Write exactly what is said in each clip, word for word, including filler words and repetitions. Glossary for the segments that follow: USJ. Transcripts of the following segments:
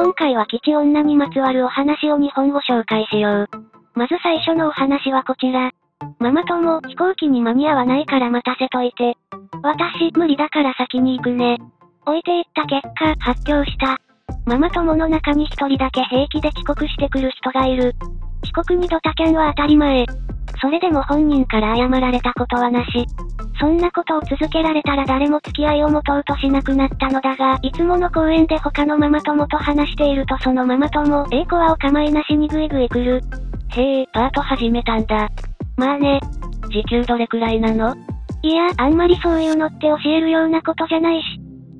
今回は吉女にまつわるお話をにほんご紹介しよう。まず最初のお話はこちら。ママ友、飛行機に間に合わないから待たせといて。私、無理だから先に行くね。置いていった結果、発表した。ママ友の中に一人だけ平気で遅刻してくる人がいる。遅刻にドタキャンは当たり前。それでも本人から謝られたことはなし。そんなことを続けられたら誰も付き合いを持とうとしなくなったのだが、いつもの公園で他のママ友と話しているとそのママ友、A子はお構いなしにグイグイ来る。へえ、パート始めたんだ。まあね。時給どれくらいなの？いや、あんまりそういうのって教えるようなことじゃないし。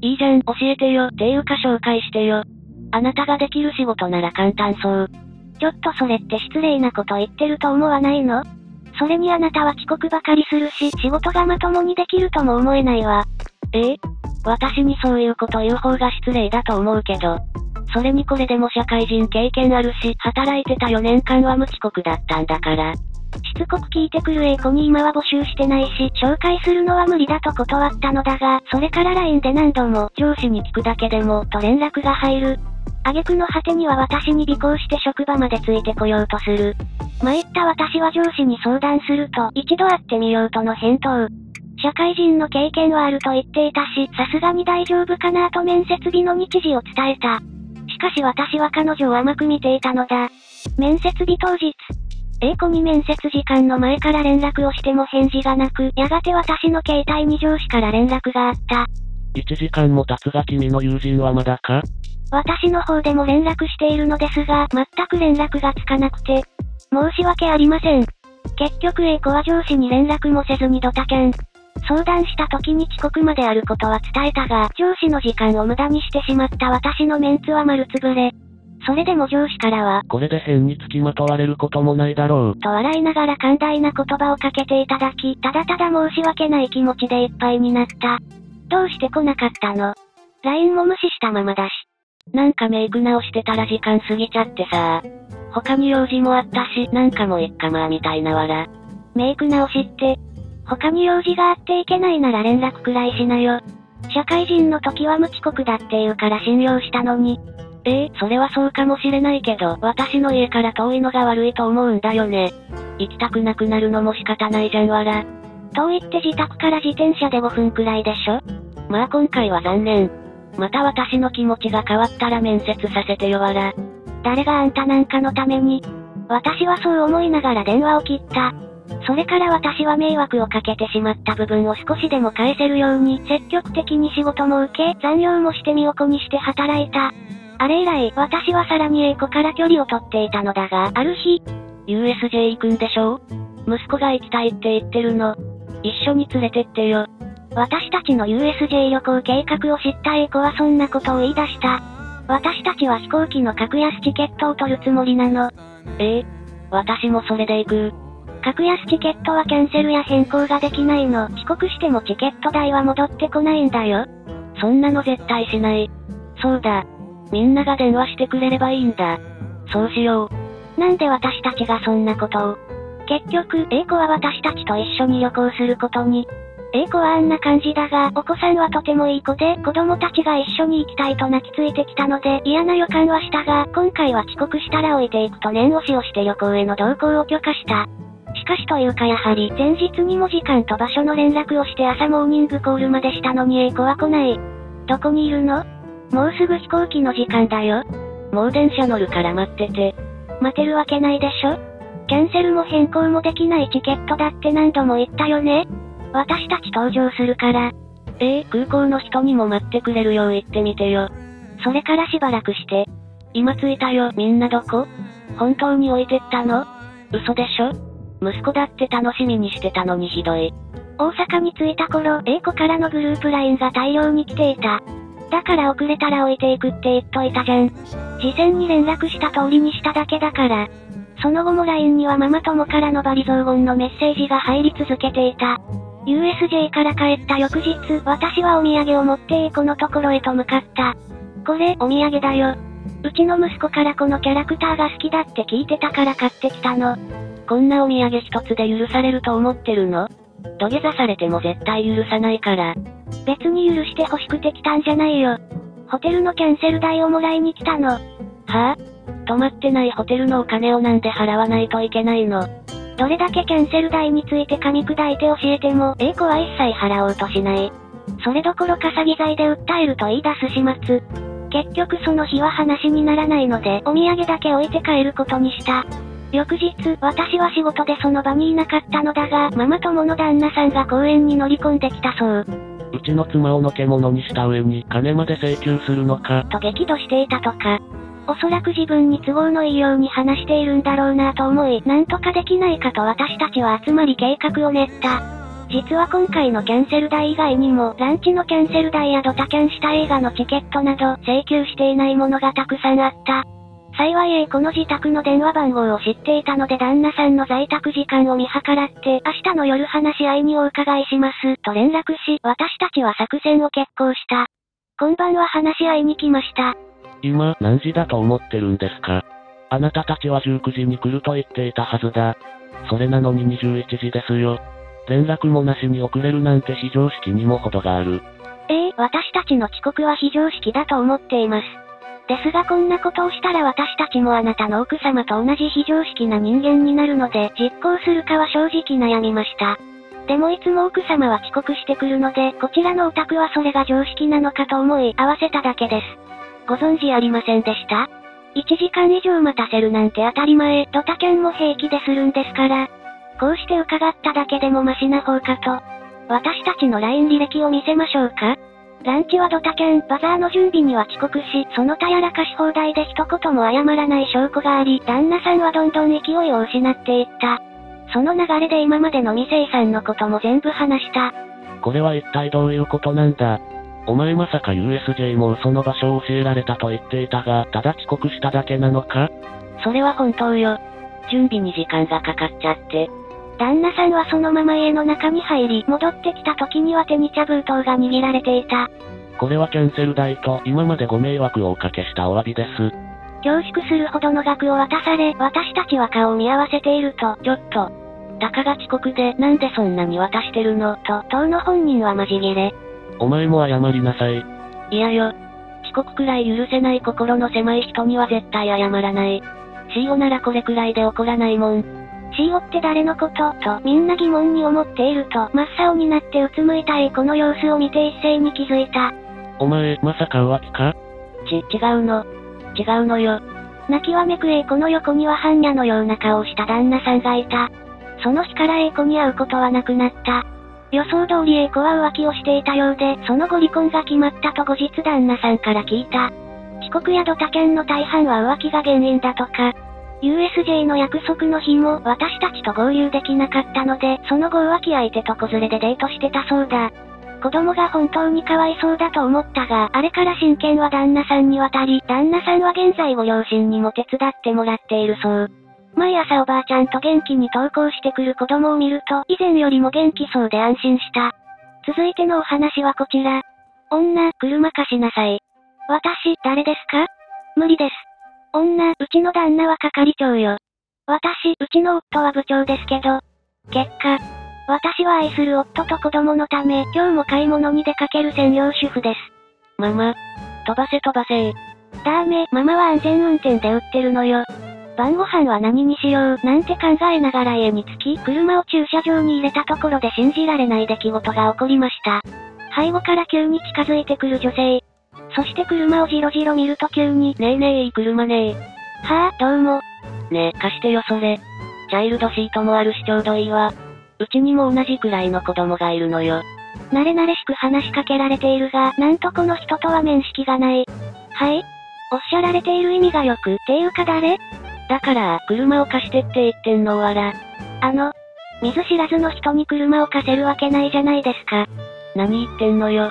いいじゃん、教えてよ、っていうか紹介してよ。あなたができる仕事なら簡単そう。ちょっとそれって失礼なこと言ってると思わないの？それにあなたは帰国ばかりするし、仕事がまともにできるとも思えないわ。ええ？私にそういうこと言う方が失礼だと思うけど。それにこれでも社会人経験あるし、働いてたよねんかんは無遅刻だったんだから。しつこく聞いてくる A 子に今は募集してないし、紹介するのは無理だと断ったのだが、それから ライン で何度も、上司に聞くだけでも、と連絡が入る。挙句の果てには私に尾行して職場までついてこようとする。参った私は上司に相談すると、一度会ってみようとの返答。社会人の経験はあると言っていたし、さすがに大丈夫かなと面接日の日時を伝えた。しかし私は彼女を甘く見ていたのだ。面接日当日。A 子に面接時間の前から連絡をしても返事がなく、やがて私の携帯に上司から連絡があった。いちじかんも経つが君の友人はまだか？私の方でも連絡しているのですが、全く連絡がつかなくて。申し訳ありません。結局 A 子は上司に連絡もせずにドタキャン。相談した時に遅刻まであることは伝えたが、上司の時間を無駄にしてしまった私のメンツは丸つぶれ。それでも上司からは、これで変に付きまとわれることもないだろう。と笑いながら寛大な言葉をかけていただき、ただただ申し訳ない気持ちでいっぱいになった。どうして来なかったの？ ライン も無視したままだし。なんかメイク直してたら時間過ぎちゃってさ。他に用事もあったし、なんかもういっかまあみたいなわら。メイク直しって、他に用事があっていけないなら連絡くらいしなよ。社会人の時は無遅刻だっていうから信用したのに。ええ、それはそうかもしれないけど、私の家から遠いのが悪いと思うんだよね。行きたくなくなるのも仕方ないじゃんわら。遠いって自宅から自転車でごふんくらいでしょ？まあ今回は残念。また私の気持ちが変わったら面接させてよわら。誰があんたなんかのために。私はそう思いながら電話を切った。それから私は迷惑をかけてしまった部分を少しでも返せるように、積極的に仕事も受け、残業もして身を粉にして働いた。あれ以来、私はさらに A 子から距離を取っていたのだが、ある日、ユーエスジェー 行くんでしょ？息子が行きたいって言ってるの。一緒に連れてってよ。私たちの ユーエスジェー 旅行計画を知った A 子はそんなことを言い出した。私たちは飛行機の格安チケットを取るつもりなの。ええ、私もそれで行く。格安チケットはキャンセルや変更ができないの。遅刻してもチケット代は戻ってこないんだよ。そんなの絶対しない。そうだ。みんなが電話してくれればいいんだ。そうしよう。なんで私たちがそんなことを。結局、A 子は私たちと一緒に旅行することに。A 子はあんな感じだが、お子さんはとてもいい子で、子供たちが一緒に行きたいと泣きついてきたので、嫌な予感はしたが、今回は遅刻したら置いていくと念押しをして旅行への同行を許可した。しかしというかやはり、前日にも時間と場所の連絡をして朝モーニングコールまでしたのに A 子は来ない。どこにいるの？もうすぐ飛行機の時間だよ。もう電車乗るから待ってて。待てるわけないでしょ？キャンセルも変更もできないチケットだって何度も言ったよね？私たち登場するから。ええ、空港の人にも待ってくれるよう言ってみてよ。それからしばらくして。今着いたよ。みんなどこ？本当に置いてったの？嘘でしょ？息子だって楽しみにしてたのにひどい。大阪に着いた頃、A 子からのグループ ライン が大量に来ていた。だから遅れたら置いていくって言っといたじゃん。事前に連絡した通りにしただけだから。その後も ライン にはママ友からの罵詈雑言のメッセージが入り続けていた。ユーエスジェー から帰った翌日、私はお土産を持って A 子のところへと向かった。これ、お土産だよ。うちの息子からこのキャラクターが好きだって聞いてたから買ってきたの。こんなお土産一つで許されると思ってるの？土下座されても絶対許さないから。別に許して欲しくて来たんじゃないよ。ホテルのキャンセル代をもらいに来たの。はあ？泊まってないホテルのお金をなんで払わないといけないの？どれだけキャンセル代について噛み砕いて教えても、A子は一切払おうとしない。それどころか詐欺罪で訴えると言い出す始末。結局その日は話にならないので、お土産だけ置いて帰ることにした。翌日、私は仕事でその場にいなかったのだが、ママ友の旦那さんが公園に乗り込んできたそう。うちの妻をのけものにした上に、金まで請求するのか、と激怒していたとか。おそらく自分に都合のいいように話しているんだろうなぁと思い、なんとかできないかと私たちは集まり計画を練った。実は今回のキャンセル代以外にも、ランチのキャンセル代やドタキャンした映画のチケットなど、請求していないものがたくさんあった。幸い A 子の自宅の電話番号を知っていたので旦那さんの在宅時間を見計らって、明日の夜話し合いにお伺いします、と連絡し、私たちは作戦を決行した。今晩は話し合いに来ました。今、何時だと思ってるんですか？あなたたちはじゅうくじに来ると言っていたはずだ。それなのににじゅういちじですよ。連絡もなしに遅れるなんて非常識にも程がある。ええ、私たちの遅刻は非常識だと思っています。ですがこんなことをしたら私たちもあなたの奥様と同じ非常識な人間になるので、実行するかは正直悩みました。でもいつも奥様は遅刻してくるので、こちらのお宅はそれが常識なのかと思い合わせただけです。ご存知ありませんでした？ いち 時間以上待たせるなんて当たり前、ドタキャンも平気でするんですから。こうして伺っただけでもマシな方かと。私たちの ライン 履歴を見せましょうか。ランチはドタキャン、バザーの準備には遅刻し、その他やらかし放題で一言も謝らない証拠があり、旦那さんはどんどん勢いを失っていった。その流れで今までの未清算のことも全部話した。これは一体どういうことなんだ？お前まさか ユーエスジェー も嘘の場所を教えられたと言っていたが、ただ遅刻しただけなのか？それは本当よ。準備に時間がかかっちゃって。旦那さんはそのまま家の中に入り、戻ってきた時には手に茶封筒が握られていた。これはキャンセル代と今までご迷惑をおかけしたお詫びです。恐縮するほどの額を渡され、私たちは顔を見合わせていると、ちょっと。たかが遅刻で、なんでそんなに渡してるの、と、当の本人はマジギレ。お前も謝りなさい。いやよ。遅刻くらい許せない心の狭い人には絶対謝らない。シーオー ならこれくらいで怒らないもん。シーオー って誰のこととみんな疑問に思っていると、真っ青になってうつむいた A 子の様子を見て一斉に気づいた。お前、まさか浮気か？ち、違うの。違うのよ。泣きわめく A 子の横には般若のような顔をした旦那さんがいた。その日から A 子に会うことはなくなった。予想通り A 子は浮気をしていたようで、その後離婚が決まったと後日旦那さんから聞いた。遅刻やドタキャンの大半は浮気が原因だとか。ユーエスジェー の約束の日も私たちと合流できなかったので、その後浮気相手と子連れでデートしてたそうだ。子供が本当にかわいそうだと思ったが、あれから親権は旦那さんに渡り、旦那さんは現在ご両親にも手伝ってもらっているそう。毎朝おばあちゃんと元気に登校してくる子供を見ると、以前よりも元気そうで安心した。続いてのお話はこちら。女、車貸しなさい。私、誰ですか？無理です。女、うちの旦那は係長よ。私、うちの夫は部長ですけど。結果、私は愛する夫と子供のため、今日も買い物に出かける専業主婦です。ママ、飛ばせ飛ばせー。ダメ、ママは安全運転で売ってるのよ。晩ご飯は何にしようなんて考えながら家に着き、車を駐車場に入れたところで信じられない出来事が起こりました。背後から急に近づいてくる女性。そして車をじろじろ見ると急に、ねえねえいい車ねえ。はぁ、どうも。ねえ、貸してよそれ。チャイルドシートもあるしちょうどいいわ。うちにも同じくらいの子供がいるのよ。慣れ慣れしく話しかけられているが、なんとこの人とは面識がない。はい？おっしゃられている意味がよく、ていうか誰？だから、車を貸してって言ってんのわら。あの、見ず知らずの人に車を貸せるわけないじゃないですか。何言ってんのよ。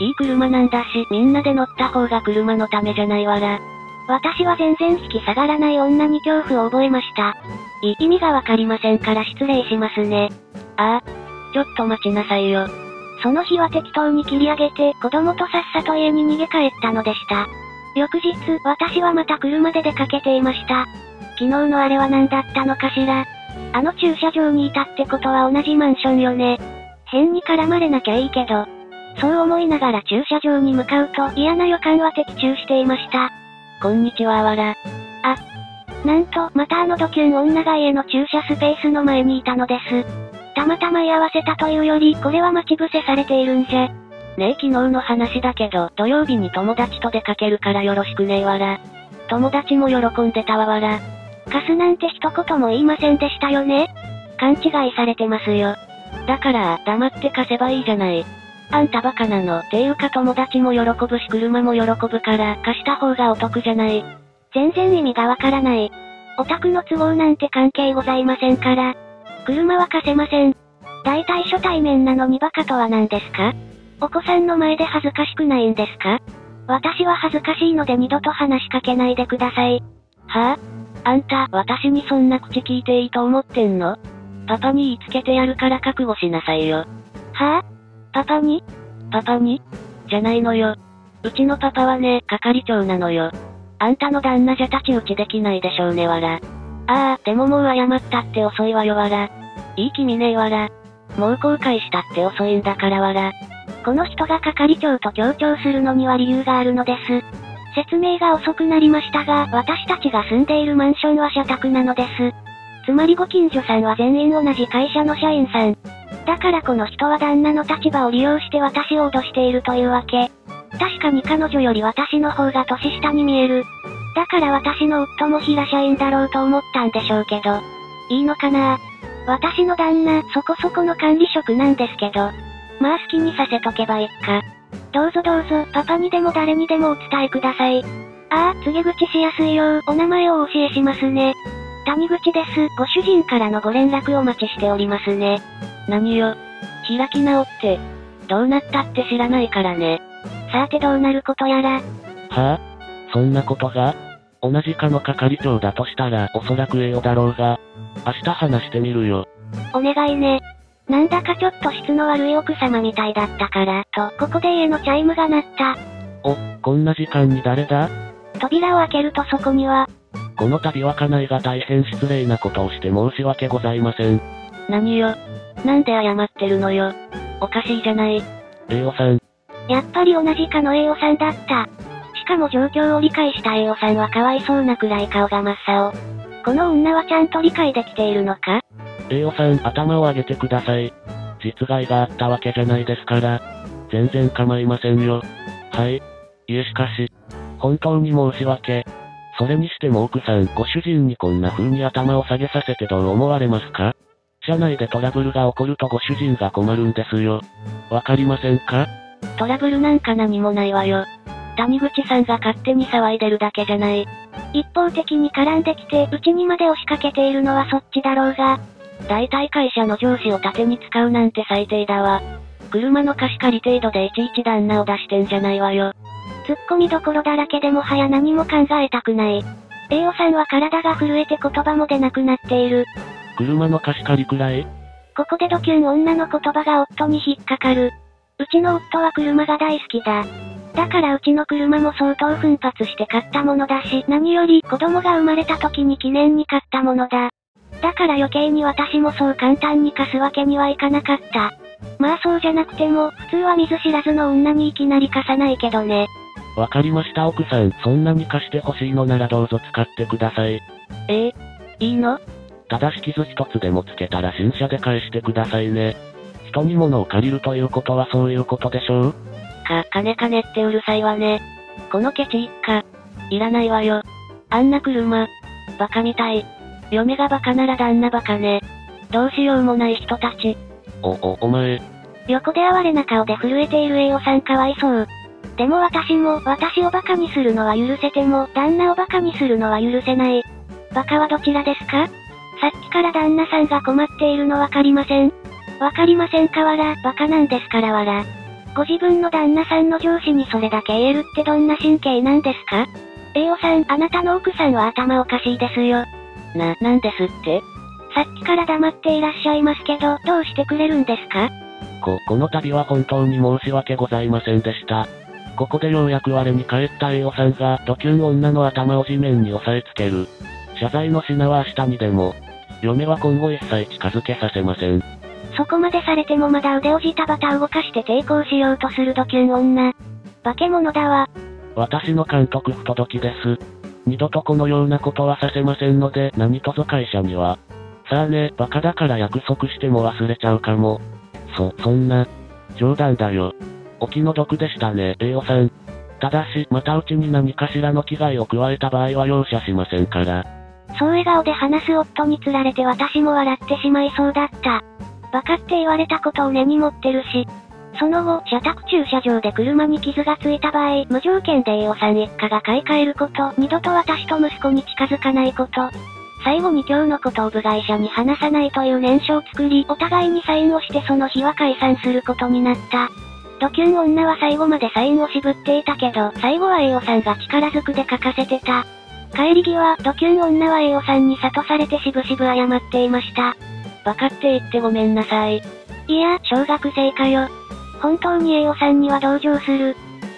いい車なんだし、みんなで乗った方が車のためじゃないわら。私は全然引き下がらない女に恐怖を覚えました。い、意味がわかりませんから失礼しますね。ああ、ちょっと待ちなさいよ。その日は適当に切り上げて、子供とさっさと家に逃げ帰ったのでした。翌日、私はまた車で出かけていました。昨日のあれは何だったのかしら。あの駐車場にいたってことは同じマンションよね。変に絡まれなきゃいいけど。そう思いながら駐車場に向かうと、嫌な予感は的中していました。こんにちは、あわら。あ。なんと、またあのドキュン女が家の駐車スペースの前にいたのです。たまたま居合わせたというより、これは待ち伏せされているんじゃ。ねえ昨日の話だけど、土曜日に友達と出かけるからよろしくねえわら。友達も喜んでたわわら。カスなんて一言も言いませんでしたよね。勘違いされてますよ。だから、黙って貸せばいいじゃない。あんたバカなの。ていうか友達も喜ぶし車も喜ぶから、貸した方がお得じゃない。全然意味がわからない。オタクの都合なんて関係ございませんから。車は貸せません。大体初対面なのにバカとは何ですか？お子さんの前で恥ずかしくないんですか？私は恥ずかしいので二度と話しかけないでください。はぁ？あんた、私にそんな口聞いていいと思ってんの？パパに言いつけてやるから覚悟しなさいよ。はぁ？パパに？パパに？じゃないのよ。うちのパパはね、係長なのよ。あんたの旦那じゃ太刀打ちできないでしょうねわら。ああ、でももう謝ったって遅いわよわら。いい気見ねえわら。もう後悔したって遅いんだからわら。この人が係長と協調するのには理由があるのです。説明が遅くなりましたが、私たちが住んでいるマンションは社宅なのです。つまりご近所さんは全員同じ会社の社員さん。だからこの人は旦那の立場を利用して私を脅しているというわけ。確かに彼女より私の方が年下に見える。だから私の夫も平社員だろうと思ったんでしょうけど。いいのかな？私の旦那、そこそこの管理職なんですけど。まあ好きにさせとけばいいか。どうぞどうぞ、パパにでも誰にでもお伝えください。ああ、告げ口しやすいよう、お名前をお教えしますね。谷口です。ご主人からのご連絡をお待ちしておりますね。何よ。開き直って。どうなったって知らないからね。さーてどうなることやら。はぁ？そんなことが？同じ課の係長だとしたらおそらく栄養だろうが。明日話してみるよ。お願いね。なんだかちょっと質の悪い奥様みたいだったから、と、ここで家のチャイムが鳴った。お、こんな時間に誰だ？扉を開けるとそこには。この度は家内が大変失礼なことをして申し訳ございません。何よ。なんで謝ってるのよ。おかしいじゃない。栄養さん。やっぱり同じ課の栄養さんだった。しかも状況を理解した栄養さんはかわいそうなくらい顔が真っ青。この女はちゃんと理解できているのか？栄養さん頭を上げてください。実害があったわけじゃないですから。全然構いませんよ。はい。いえしかし。本当に申し訳。それにしても奥さんご主人にこんな風に頭を下げさせてどう思われますか？社内でトラブルが起こるとご主人が困るんですよ。わかりませんか？トラブルなんか何もないわよ。谷口さんが勝手に騒いでるだけじゃない。一方的に絡んできてうちにまで押しかけているのはそっちだろうが。大体会社の上司を盾に使うなんて最低だわ。車の貸し借り程度でいちいち旦那を出してんじゃないわよ。突っ込みどころだらけでもはや何も考えたくない。栄養さんは体が震えて言葉も出なくなっている。車の貸し借りくらい？ここでドキュン女の言葉が夫に引っかかる。うちの夫は車が大好きだ。だからうちの車も相当奮発して買ったものだし、何より子供が生まれた時に記念に買ったものだ。だから余計に私もそう簡単に貸すわけにはいかなかった。まあそうじゃなくても、普通は見ず知らずの女にいきなり貸さないけどね。わかりました奥さん、そんなに貸してほしいのならどうぞ使ってください。ええ？いいの？ただし傷一つでもつけたら新車で返してくださいね。人に物を借りるということはそういうことでしょう？か、金金ってうるさいわね。このケチ一家。いらないわよ。あんな車。バカみたい。嫁がバカなら旦那バカね。どうしようもない人たち。お、お、お前。横で哀れな顔で震えている栄養さんかわいそう。でも私も、私をバカにするのは許せても、旦那をバカにするのは許せない。バカはどちらですか？さっきから旦那さんが困っているのわかりません。わかりませんかわら、バカなんですからわら。ご自分の旦那さんの上司にそれだけ言えるってどんな神経なんですか？栄養さん、あなたの奥さんは頭おかしいですよ。な、なんですって？さっきから黙っていらっしゃいますけど、どうしてくれるんですか？こ、この度は本当に申し訳ございませんでした。ここでようやく我に返った栄養さんが、ドキュン女の頭を地面に押さえつける。謝罪の品は明日にでも。嫁は今後一切近づけさせません。そこまでされてもまだ腕をジタバタ動かして抵抗しようとするドキュン女。化け物だわ。私の監督不届きです。二度とこのようなことはさせませんので何卒会社には。さあね、バカだから約束しても忘れちゃうかも。そ、そんな。冗談だよ。お気の毒でしたね、栄誉さん。ただし、またうちに何かしらの危害を加えた場合は容赦しませんから。そう笑顔で話す夫につられて私も笑ってしまいそうだった。バカって言われたことを根に持ってるし。その後、社宅駐車場で車に傷がついた場合、無条件で栄誉さん一家が買い替えること、二度と私と息子に近づかないこと。最後に今日のことを部外者に話さないという念書を作り、お互いにサインをしてその日は解散することになった。ドキュン女は最後までサインを渋っていたけど、最後は栄誉さんが力ずくで書かせてた。帰り際、ドキュン女は栄誉さんに諭されてしぶしぶ謝っていました。バカって言ってごめんなさい。いや、小学生かよ。本当に栄誉さんには同情する。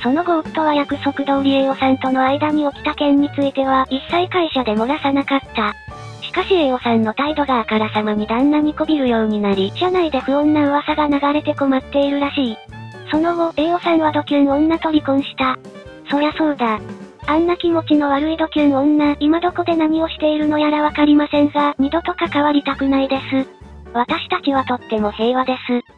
その後夫は約束通り栄誉さんとの間に起きた件については一切会社で漏らさなかった。しかし栄誉さんの態度があからさまに旦那にこびるようになり、社内で不穏な噂が流れて困っているらしい。その後、栄誉さんはドキュン女と離婚した。そりゃそうだ。あんな気持ちの悪いドキュン女、今どこで何をしているのやらわかりませんが、二度と関わりたくないです。私たちはとっても平和です。